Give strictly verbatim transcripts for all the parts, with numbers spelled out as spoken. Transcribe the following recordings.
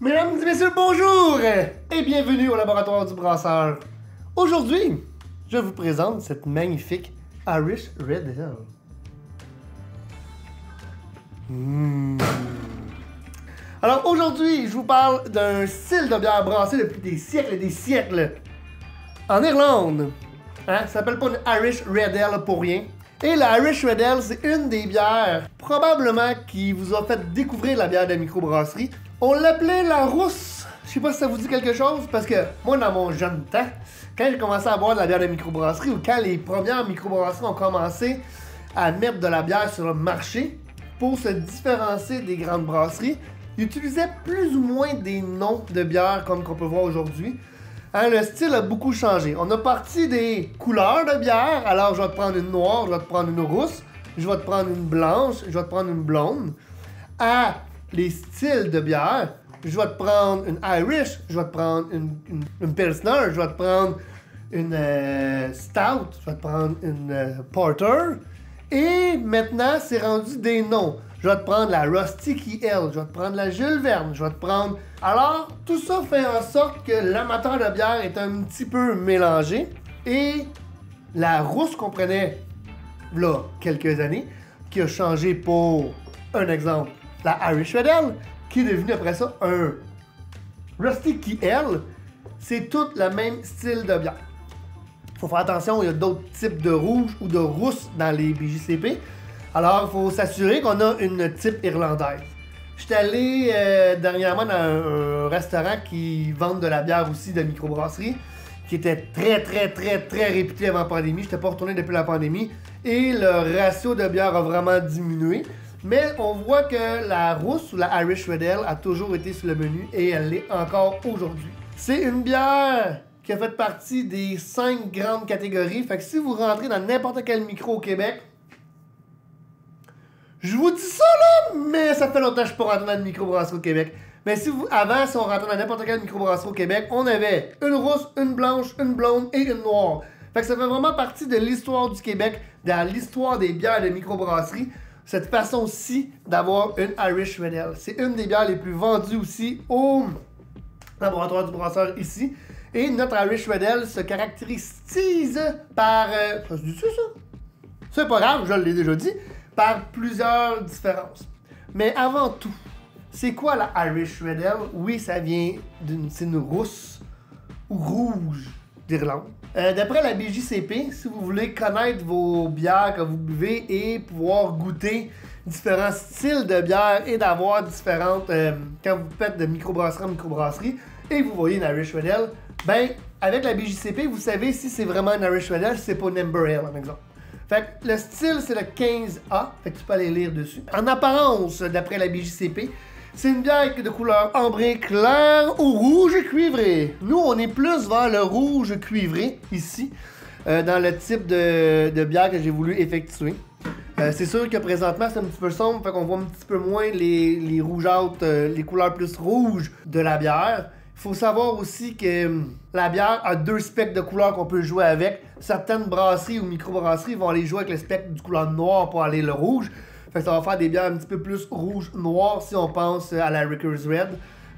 Mesdames et messieurs, bonjour et bienvenue au Laboratoire du Brasseur. Aujourd'hui, je vous présente cette magnifique Irish Red Ale. Mmh. Alors aujourd'hui, je vous parle d'un style de bière brassée depuis des siècles et des siècles en Irlande. Hein? Ça s'appelle pas une Irish Red Ale pour rien. Et la Irish Red Ale, c'est une des bières probablement qui vous a fait découvrir la bière de la microbrasserie. On l'appelait la rousse. Je sais pas si ça vous dit quelque chose, parce que moi, dans mon jeune temps, quand j'ai commencé à boire de la bière de microbrasserie ou quand les premières microbrasseries ont commencé à mettre de la bière sur le marché pour se différencier des grandes brasseries, ils utilisaient plus ou moins des noms de bières comme qu'on peut voir aujourd'hui. Hein, le style a beaucoup changé. On a parti des couleurs de bière. Alors, je vais te prendre une noire, je vais te prendre une rousse, je vais te prendre une blanche, je vais te prendre une blonde. À les styles de bière, je vais te prendre une Irish, je vais te prendre une, une, une Pilsner, je vais te prendre une euh, Stout, je vais te prendre une euh, Porter. Et maintenant, c'est rendu des noms. Je vais te prendre la Rusty Kiel, je vais te prendre la Jules Verne, je vais te prendre... Alors, tout ça fait en sorte que l'amateur de bière est un petit peu mélangé. Et la rousse qu'on prenait, là, quelques années, qui a changé pour, un exemple, la Irish Red Ale, qui est devenue après ça un Rusty Kiel. C'est tout le même style de bière. Faut faire attention, il y a d'autres types de rouge ou de rousse dans les B J C P. Alors, il faut s'assurer qu'on a une type irlandaise. J'étais allé euh, dernièrement dans un, un restaurant qui vend de la bière aussi de microbrasserie, qui était très, très, très, très réputé avant la pandémie. J'étais pas retourné depuis la pandémie. Et le ratio de bière a vraiment diminué. Mais on voit que la rousse ou la Irish Red Ale a toujours été sur le menu et elle l'est encore aujourd'hui. C'est une bière qui a fait partie des cinq grandes catégories. Fait que si vous rentrez dans n'importe quel micro au Québec, je vous dis ça là, mais ça fait longtemps que je ne suis pas rentré dans une microbrasserie au Québec. Mais si vous, avant, si on rentrait dans n'importe quelle microbrasserie au Québec, on avait une rousse, une blanche, une blonde et une noire. Fait que ça fait vraiment partie de l'histoire du Québec, dans l'histoire des bières de microbrasserie, cette façon-ci d'avoir une Irish Red Ale. C'est une des bières les plus vendues aussi au Laboratoire du Brasseur ici. Et notre Irish Red Ale se caractérise par... Euh, ça se dit ça, ça? C'est pas grave, je l'ai déjà dit. Par plusieurs différences. Mais avant tout, c'est quoi la Irish Red Ale? Oui, ça vient d'une c'est une rousse ou rouge d'Irlande. Euh, D'après la B J C P, si vous voulez connaître vos bières que vous buvez et pouvoir goûter différents styles de bière et d'avoir différentes... Euh, quand vous faites de microbrasserie en microbrasserie et vous voyez une Irish Red Ale, ben, avec la B J C P, vous savez si c'est vraiment une Irish Red Ale, si c'est pas une Amber Ale, par exemple. Fait que le style, c'est le quinze A, fait que tu peux aller lire dessus. En apparence, d'après la B J C P, c'est une bière de couleur ambrée claire ou rouge cuivré. Nous, on est plus vers le rouge cuivré, ici, euh, dans le type de, de bière que j'ai voulu effectuer. Euh, c'est sûr que présentement, c'est un petit peu sombre, fait qu'on voit un petit peu moins les, les rougeâtres, euh, les couleurs plus rouges de la bière. Faut savoir aussi que hum, la bière a deux specs de couleurs qu'on peut jouer avec. Certaines brasseries ou microbrasseries vont aller jouer avec le spectre du couleur noir pour aller le rouge. Fait que ça va faire des bières un petit peu plus rouge-noir si on pense à la Rickard's Red,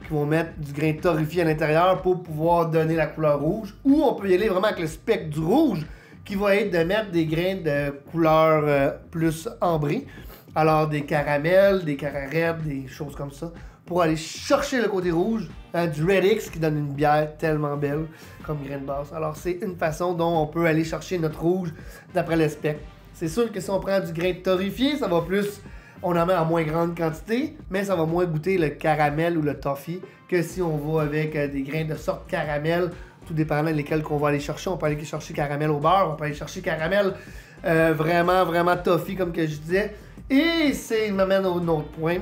qui vont mettre du grain torréfié à l'intérieur pour pouvoir donner la couleur rouge. Ou on peut y aller vraiment avec le spectre du rouge, qui va être de mettre des grains de couleur euh, plus ambrée. Alors des caramels, des cararèdes, des choses comme ça, pour aller chercher le côté rouge, hein, du Red X qui donne une bière tellement belle comme grain de base. Alors c'est une façon dont on peut aller chercher notre rouge d'après le spectre. C'est sûr que si on prend du grain torréfié, ça va plus, on en met en moins grande quantité, mais ça va moins goûter le caramel ou le toffee que si on va avec euh, des grains de sorte caramel, tout dépendant lesquels qu'on va aller chercher. On peut aller chercher caramel au beurre, on peut aller chercher caramel euh, vraiment, vraiment toffee comme que je disais. Et ça m'amène au autre point.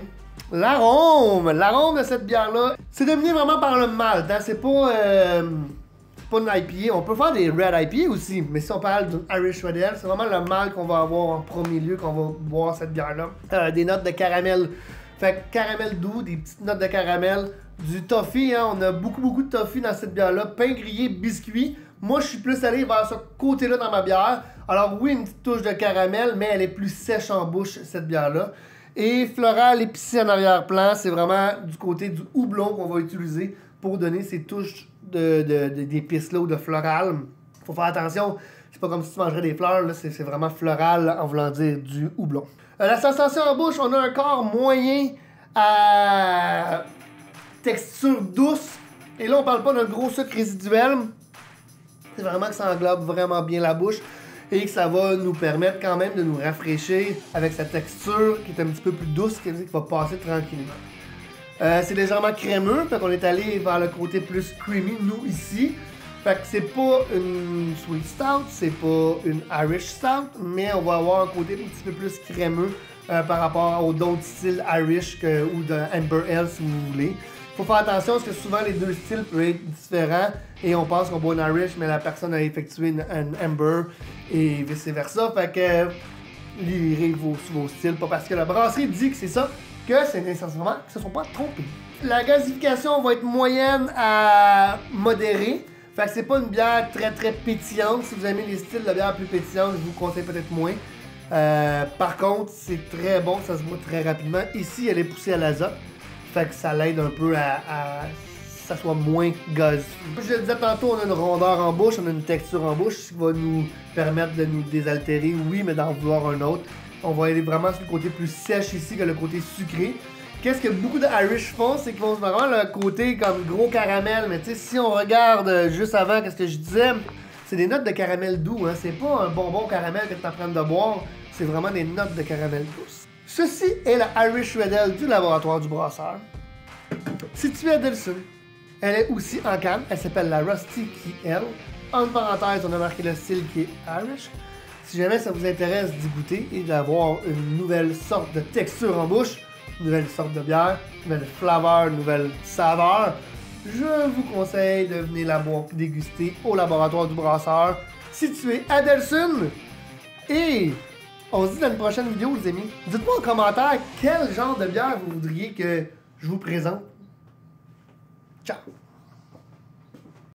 L'arôme, l'arôme de cette bière-là, c'est dominé vraiment par le malt, hein? C'est pas, euh, pas une I P A, on peut faire des Red I P A aussi, mais si on parle d'une Irish Red Ale, c'est vraiment le malt qu'on va avoir en premier lieu, qu'on va boire cette bière-là. Euh, des notes de caramel, fait que caramel doux, des petites notes de caramel, du toffee, hein? On a beaucoup beaucoup de toffee dans cette bière-là, pain grillé, biscuit. Moi, je suis plus allé vers ce côté-là dans ma bière. Alors oui, une petite touche de caramel, mais elle est plus sèche en bouche, cette bière-là. Et floral épicé en arrière-plan, c'est vraiment du côté du houblon qu'on va utiliser pour donner ces touches de, de, de, d'épices là ou de floral. Faut faire attention, c'est pas comme si tu mangerais des fleurs, là, c'est vraiment floral en voulant dire du houblon. Euh, la sensation en bouche, on a un corps moyen à texture douce. Et là, on parle pas d'un gros sucre résiduel. C'est vraiment que ça englobe vraiment bien la bouche et que ça va nous permettre quand même de nous rafraîchir avec sa texture qui est un petit peu plus douce, qui va passer tranquillement. Euh, c'est légèrement crémeux, fait qu'on est allé vers le côté plus creamy, nous, ici. Fait que c'est pas une sweet stout, c'est pas une Irish stout, mais on va avoir un côté un petit peu plus crémeux euh, par rapport aux d'autres styles Irish que, ou de Amber Ale, si vous voulez. Faut faire attention parce que souvent les deux styles peuvent être différents et on pense qu'on boit une Irish, mais la personne a effectué une, une Amber et vice-versa. Fait que lirez vos, vos styles, pas parce que la brasserie dit que c'est ça, que c'est nécessairement qu'ils se sont pas trompés. La gasification va être moyenne à modérée. Fait que c'est pas une bière très très pétillante. Si vous aimez les styles de bière plus pétillantes, je vous conseille peut-être moins. Euh, par contre, c'est très bon, ça se boit très rapidement. Ici, elle est poussée à l'azote. Fait que ça l'aide un peu à, à ça soit moins gaz. Comme je le disais tantôt, on a une rondeur en bouche, on a une texture en bouche, ce qui va nous permettre de nous désaltérer, oui, mais d'en vouloir un autre. On va aller vraiment sur le côté plus sèche ici que le côté sucré. Qu'est-ce que beaucoup d'Irish font, c'est qu'ils vont se faire vraiment le côté comme gros caramel. Mais tu sais, si on regarde juste avant, qu'est-ce que je disais, c'est des notes de caramel doux. Hein? C'est pas un bonbon caramel que tu es en train de boire, c'est vraiment des notes de caramel douce. Ceci est la Irish Red Ale du Laboratoire du Brasseur, située à Delson. Elle est aussi en canne, elle s'appelle la Rusty Kiel. En parenthèse, on a marqué le style qui est Irish. Si jamais ça vous intéresse d'y goûter et d'avoir une nouvelle sorte de texture en bouche, une nouvelle sorte de bière, une nouvelle flaveur, une nouvelle saveur, je vous conseille de venir la boire et déguster au Laboratoire du Brasseur, situé à Delson. Et on se dit dans une prochaine vidéo, les amis. Dites-moi en commentaire quel genre de bière vous voudriez que je vous présente. Ciao!